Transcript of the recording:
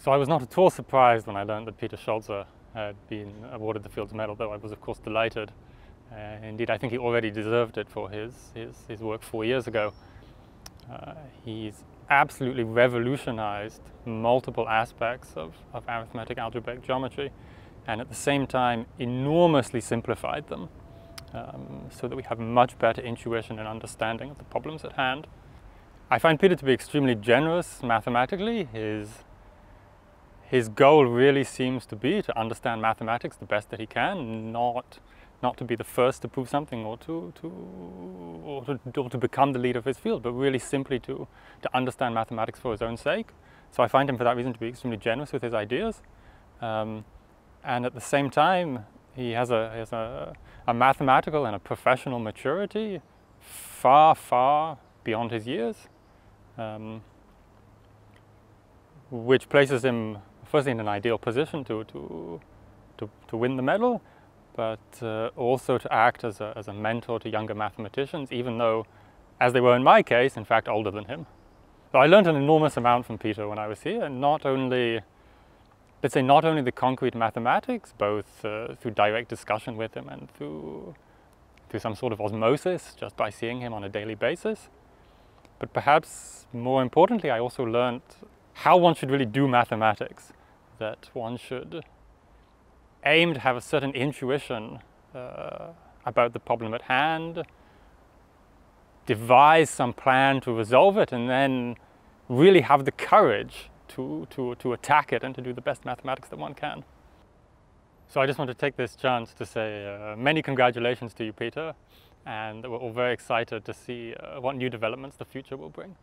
So I was not at all surprised when I learned that Peter Scholze had been awarded the Fields Medal, though I was of course delighted. Indeed, I think he already deserved it for his work 4 years ago. He's absolutely revolutionized multiple aspects of arithmetic, algebraic geometry, and at the same time enormously simplified them so that we have much better intuition and understanding of the problems at hand. I find Peter to be extremely generous mathematically. His goal really seems to be to understand mathematics the best that he can, not to be the first to prove something or to become the leader of his field, but really simply to understand mathematics for his own sake. So I find him for that reason to be extremely generous with his ideas. And at the same time, he has a mathematical and a professional maturity far, far beyond his years, which places him firstly in an ideal position to win the medal, but also to act as a mentor to younger mathematicians, even though, as they were in my case, in fact older than him. So I learned an enormous amount from Peter when I was here, and not only the concrete mathematics, both through direct discussion with him and through some sort of osmosis, just by seeing him on a daily basis, but perhaps more importantly, I also learned how one should really do mathematics, that one should aim to have a certain intuition about the problem at hand, devise some plan to resolve it, and then really have the courage to attack it and to do the best mathematics that one can. So I just want to take this chance to say many congratulations to you, Peter, and we're all very excited to see what new developments the future will bring.